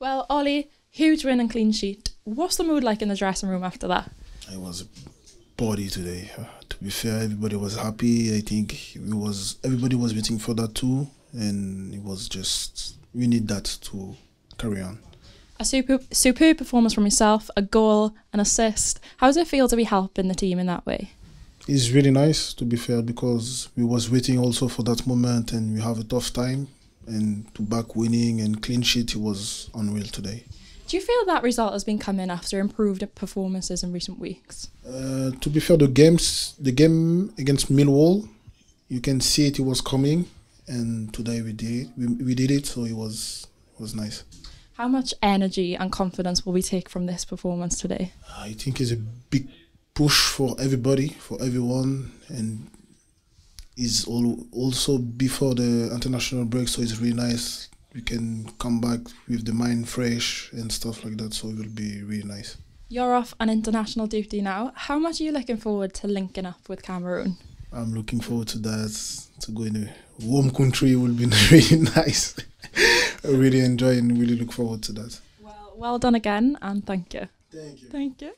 Well, Ollie, huge win and clean sheet. What's the mood like in the dressing room after that? It was a party today. To be fair, everybody was happy. I think it was everybody was waiting for that too, and it was just we need that to carry on. A superb performance from yourself, a goal, an assist. How does it feel to be helping the team in that way? It's really nice, to be fair, because we was waiting also for that moment, and we have a tough time. And to back winning and clean sheet, it was unreal today. Do you feel that result has been coming after improved performances in recent weeks? To be fair, the game against Millwall, you can see it was coming, and today we did it, so it was nice. How much energy and confidence will we take from this performance today? I think it's a big push for everybody, for everyone, and is also before the international break, so it's really nice. We can come back with the mind fresh and stuff like that, so it will be really nice. You're off on international duty now. How much are you looking forward to linking up with Cameroon? I'm looking forward to that. To go in a warm country will be really nice. I really enjoy and really look forward to that. Well done again, and thank you. Thank you. Thank you.